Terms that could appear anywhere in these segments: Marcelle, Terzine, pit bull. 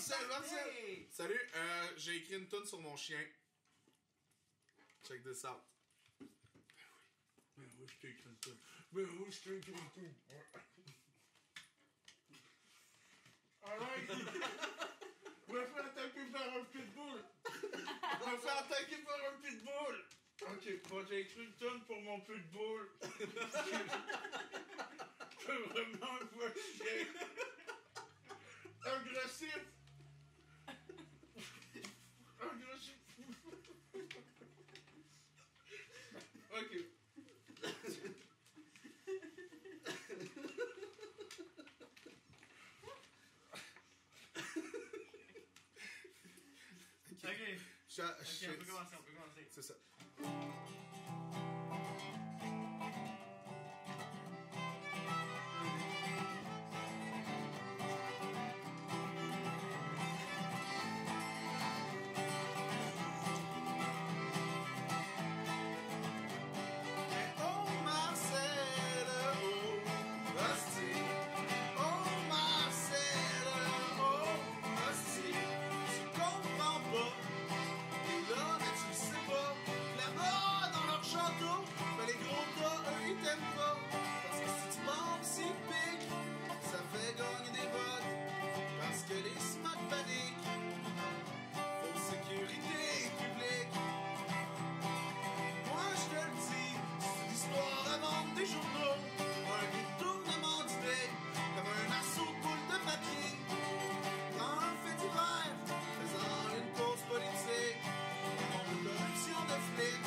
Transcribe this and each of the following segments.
Marcelle! Salut, j'ai écrit une toune sur mon chien. Check this out. Ben oui, je t'ai écrit une toune. Arrête! On va faire attaquer par un pitbull! Ok, bon, j'ai écrit une toune pour mon pitbull. C'est vraiment un peu chien. Agressif! Ok. Ok. On peut commencer, C'est ça. Parce que si tu manques si pique, ça fait gagner des votes. Parce que les smart paniquent pour sécurité publique. Moi je te le dis, c'est l'histoire à vendre des journaux. Un détournement d'idées, comme un assaut de boule de papier. Prends un fait divers, faisant une pause politique. On veut corruption de flics.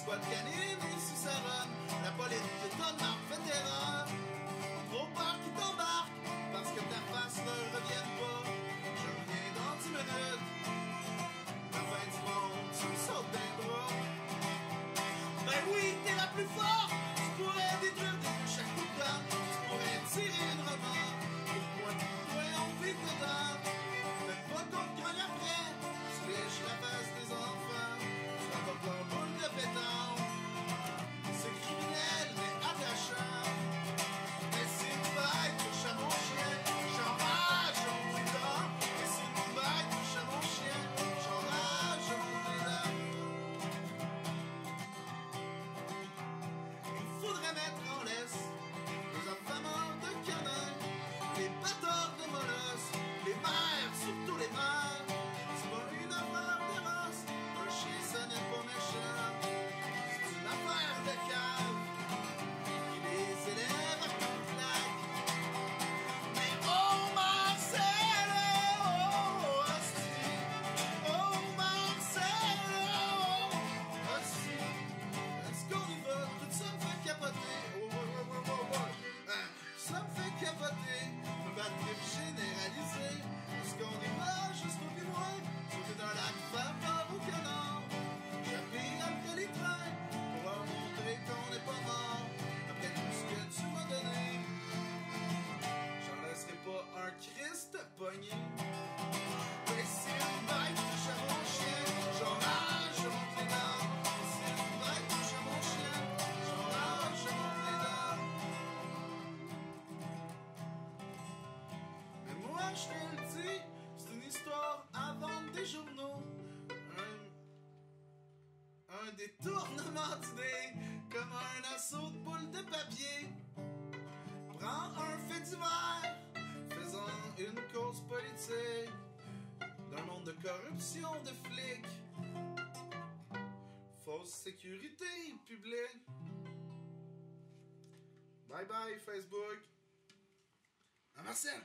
Squad canine et sous-savane, la police te donne marre, fait erreur. Trop peur qui t'embarque, parce que ta face ne revienne pas. Je reviens dans 10 minutes. La fin du monde, tu me sautes d'un bras. Ben oui, t'es la plus forte. Tu pourrais détruire des deux chaque coup de temps. Tu pourrais tirer une remords. Pourquoi tu pourrais en vivre dedans? Fais pas qu'on te grogne après. Tu lèches la face des enfants. Tu vas pas prendre boule de pétard. Généralisé, puisqu'on est pas jusqu'au plus loin, sauter dans la femme par vos canards. J'appuie après les trains pour leur montrer qu'on n'est pas mort. Après tout ce que tu m'as donné, j'en laisserai pas un Christ pogné. Mais c'est une bête de chabon chien, j'en rage mon pénard. C'est une bête de chabon chien, j'en rage mon pénard. Mais moi je te le dis, c'est une histoire à vendre des journaux. Un détournement d'idées, comme un assaut de boule de papier. Prends un fait divers, faisant une cause politique d'un monde de corruption de flics. Fausse sécurité publique. Bye bye Facebook. À Marcel!